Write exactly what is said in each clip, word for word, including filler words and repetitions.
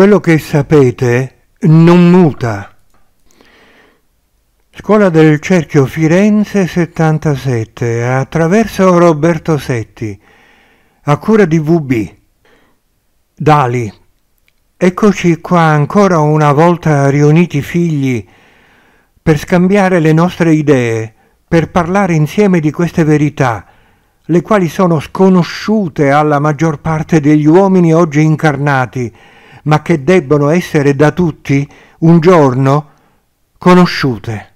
Quello che sapete non muta. Scuola del cerchio Firenze settantasette, attraverso Roberto Setti, a cura di V B. Dali, eccoci qua ancora una volta riuniti figli per scambiare le nostre idee, per parlare insieme di queste verità, le quali sono sconosciute alla maggior parte degli uomini oggi incarnati, ma che debbono essere da tutti, un giorno, conosciute.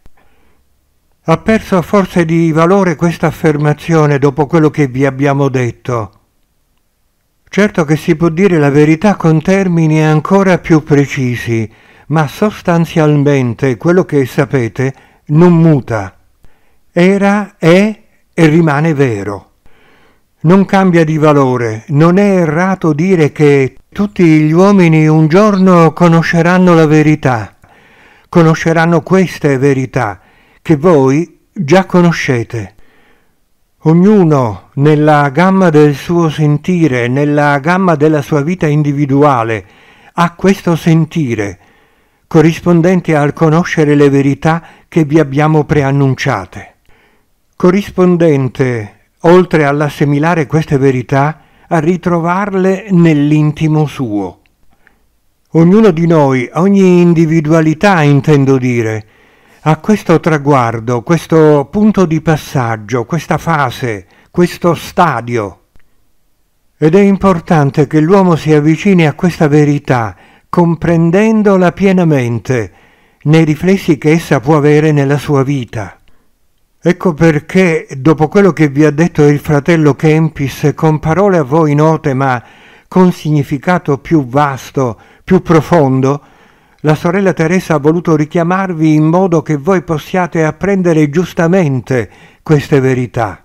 Ha perso forza di valore questa affermazione dopo quello che vi abbiamo detto. Certo che si può dire la verità con termini ancora più precisi, ma sostanzialmente quello che sapete non muta. Era, è e rimane vero. Non cambia di valore, non è errato dire che tutti gli uomini un giorno conosceranno la verità, conosceranno queste verità che voi già conoscete. Ognuno nella gamma del suo sentire, nella gamma della sua vita individuale, ha questo sentire, corrispondente al conoscere le verità che vi abbiamo preannunciate. Corrispondente oltre all'assimilare queste verità, a ritrovarle nell'intimo suo. Ognuno di noi, ogni individualità intendo dire, ha questo traguardo, questo punto di passaggio, questa fase, questo stadio. Ed è importante che l'uomo si avvicini a questa verità, comprendendola pienamente, nei riflessi che essa può avere nella sua vita. Ecco perché, dopo quello che vi ha detto il fratello Kempis, con parole a voi note ma con significato più vasto, più profondo, la sorella Teresa ha voluto richiamarvi in modo che voi possiate apprendere giustamente queste verità.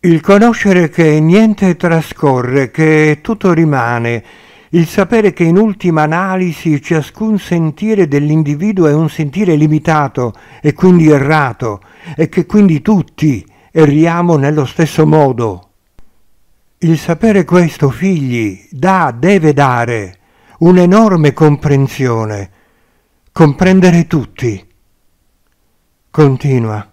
Il conoscere che niente trascorre, che tutto rimane, il sapere che in ultima analisi ciascun sentire dell'individuo è un sentire limitato e quindi errato, e che quindi tutti erriamo nello stesso modo. Il sapere questo, figli, dà, deve dare un'enorme comprensione, comprendere tutti. Continua.